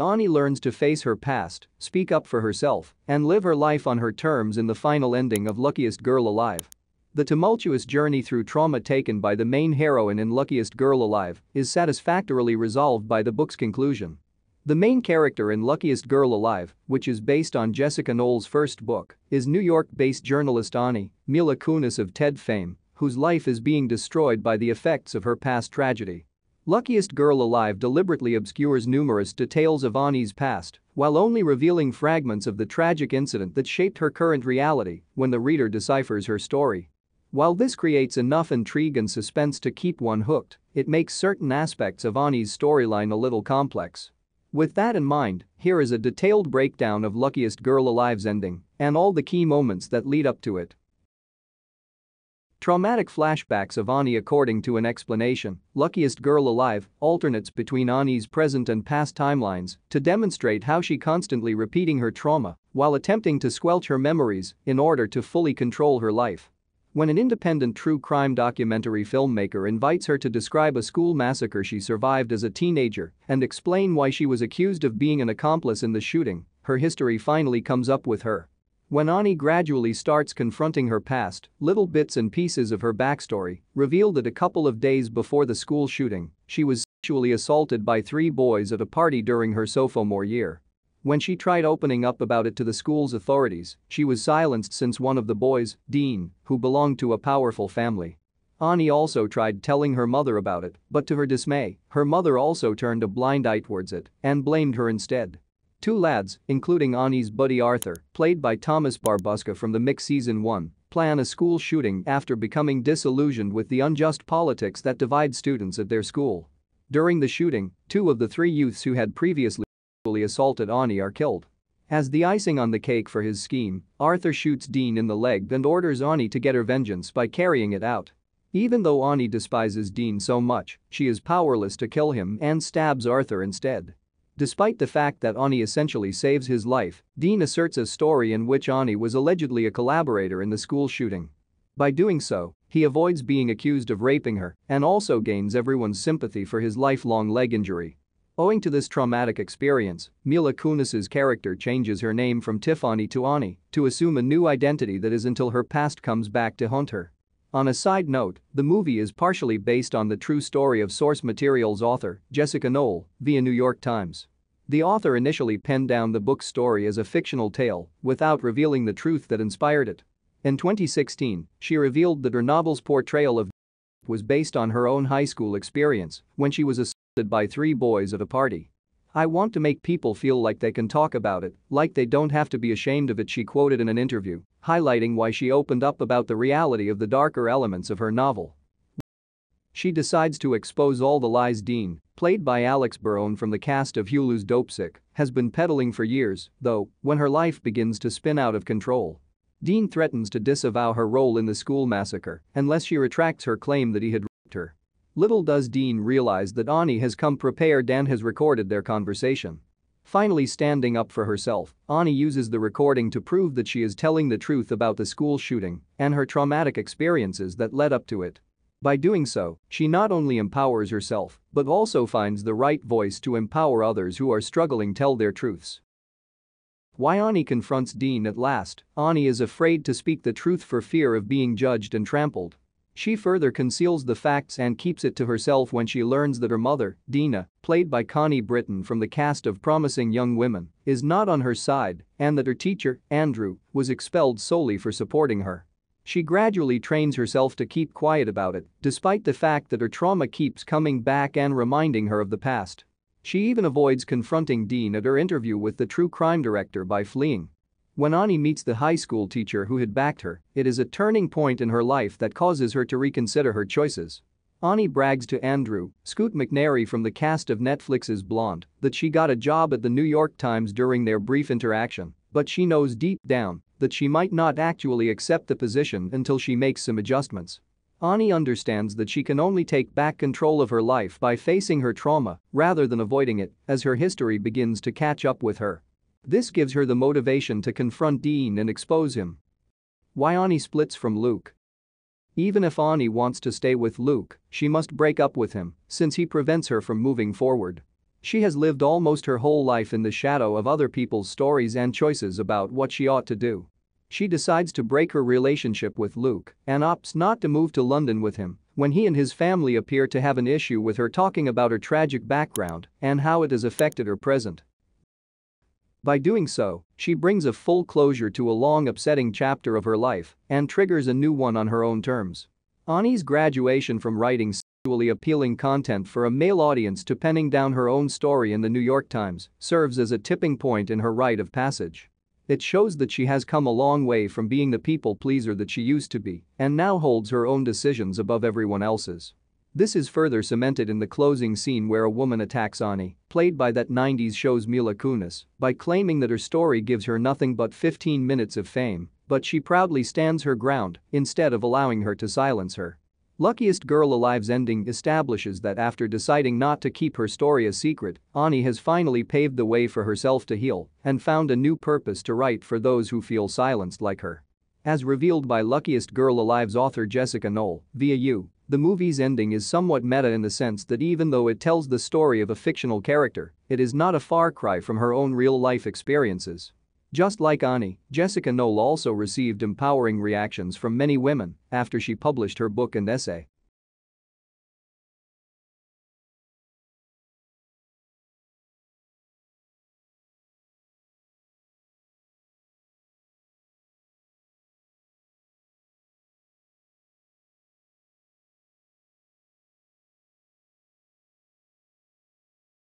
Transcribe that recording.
Ani learns to face her past, speak up for herself, and live her life on her terms in the final ending of Luckiest Girl Alive. The tumultuous journey through trauma taken by the main heroine in Luckiest Girl Alive is satisfactorily resolved by the book's conclusion. The main character in Luckiest Girl Alive, which is based on Jessica Knoll's first book, is New York-based journalist Ani, Mila Kunis of TED fame, whose life is being destroyed by the effects of her past tragedy. Luckiest Girl Alive deliberately obscures numerous details of Ani's past while only revealing fragments of the tragic incident that shaped her current reality when the reader deciphers her story. While this creates enough intrigue and suspense to keep one hooked, it makes certain aspects of Ani's storyline a little complex. With that in mind, here is a detailed breakdown of Luckiest Girl Alive's ending and all the key moments that lead up to it. Traumatic flashbacks of Ani. According to an explanation, Luckiest Girl Alive alternates between Ani's present and past timelines to demonstrate how she constantly repeating her trauma while attempting to squelch her memories in order to fully control her life. When an independent true crime documentary filmmaker invites her to describe a school massacre she survived as a teenager and explain why she was accused of being an accomplice in the shooting, her history finally comes up with her. When Ani gradually starts confronting her past, little bits and pieces of her backstory reveal that a couple of days before the school shooting, she was sexually assaulted by 3 boys at a party during her sophomore year. When she tried opening up about it to the school's authorities, she was silenced since one of the boys, Dean, who belonged to a powerful family. Ani also tried telling her mother about it, but to her dismay, her mother also turned a blind eye towards it and blamed her instead. 2 lads, including Ani's buddy Arthur, played by Thomas Barbusca from The Mix Season 1, plan a school shooting after becoming disillusioned with the unjust politics that divide students at their school. During the shooting, 2 of the 3 youths who had previously assaulted Ani are killed. As the icing on the cake for his scheme, Arthur shoots Dean in the leg and orders Ani to get her vengeance by carrying it out. Even though Ani despises Dean so much, she is powerless to kill him and stabs Arthur instead. Despite the fact that Ani essentially saves his life, Dean asserts a story in which Ani was allegedly a collaborator in the school shooting. By doing so, he avoids being accused of raping her and also gains everyone's sympathy for his lifelong leg injury. Owing to this traumatic experience, Mila Kunis's character changes her name from Tiffany to Ani to assume a new identity that is until her past comes back to haunt her. On a side note, the movie is partially based on the true story of source material's author, Jessica Knoll, via New York Times. The author initially penned down the book's story as a fictional tale without revealing the truth that inspired it. In 2016, she revealed that her novel's portrayal of was based on her own high school experience when she was by 3 boys at a party. "I want to make people feel like they can talk about it, like they don't have to be ashamed of it," she quoted in an interview, highlighting why she opened up about the reality of the darker elements of her novel. She decides to expose all the lies Dean, played by Alex Barone from the cast of Hulu's Dopesick, has been peddling for years, though, when her life begins to spin out of control. Dean threatens to disavow her role in the school massacre unless she retracts her claim that he had raped her. Little does Dean realize that Ani has come prepared and has recorded their conversation. Finally standing up for herself, Ani uses the recording to prove that she is telling the truth about the school shooting and her traumatic experiences that led up to it. By doing so, she not only empowers herself but also finds the right voice to empower others who are struggling to tell their truths. Why Ani confronts Dean at last. Ani is afraid to speak the truth for fear of being judged and trampled. She further conceals the facts and keeps it to herself when she learns that her mother, Dina, played by Connie Britton from the cast of Promising Young Women, is not on her side and that her teacher, Andrew, was expelled solely for supporting her. She gradually trains herself to keep quiet about it, despite the fact that her trauma keeps coming back and reminding her of the past. She even avoids confronting Dean at her interview with the true crime director by fleeing. When Ani meets the high school teacher who had backed her, it is a turning point in her life that causes her to reconsider her choices. Ani brags to Andrew, Scoot McNairy from the cast of Netflix's Blonde, that she got a job at the New York Times during their brief interaction, but she knows deep down that she might not actually accept the position until she makes some adjustments. Ani understands that she can only take back control of her life by facing her trauma rather than avoiding it as her history begins to catch up with her. This gives her the motivation to confront Dean and expose him. Why Ani splits from Luke. Even if Ani wants to stay with Luke, she must break up with him since he prevents her from moving forward. She has lived almost her whole life in the shadow of other people's stories and choices about what she ought to do. She decides to break her relationship with Luke and opts not to move to London with him when he and his family appear to have an issue with her talking about her tragic background and how it has affected her present. By doing so, she brings a full closure to a long upsetting chapter of her life and triggers a new one on her own terms. Ani's graduation from writing sexually appealing content for a male audience to penning down her own story in the New York Times serves as a tipping point in her rite of passage. It shows that she has come a long way from being the people pleaser that she used to be and now holds her own decisions above everyone else's. This is further cemented in the closing scene where a woman attacks Ani, played by that 90s show's Mila Kunis, by claiming that her story gives her nothing but 15 minutes of fame, but she proudly stands her ground instead of allowing her to silence her. Luckiest Girl Alive's ending establishes that after deciding not to keep her story a secret, Ani has finally paved the way for herself to heal and found a new purpose to write for those who feel silenced like her. As revealed by Luckiest Girl Alive's author Jessica Knoll, via You, the movie's ending is somewhat meta in the sense that even though it tells the story of a fictional character, it is not a far cry from her own real-life experiences. Just like Ani, Jessica Knoll also received empowering reactions from many women after she published her book and essay.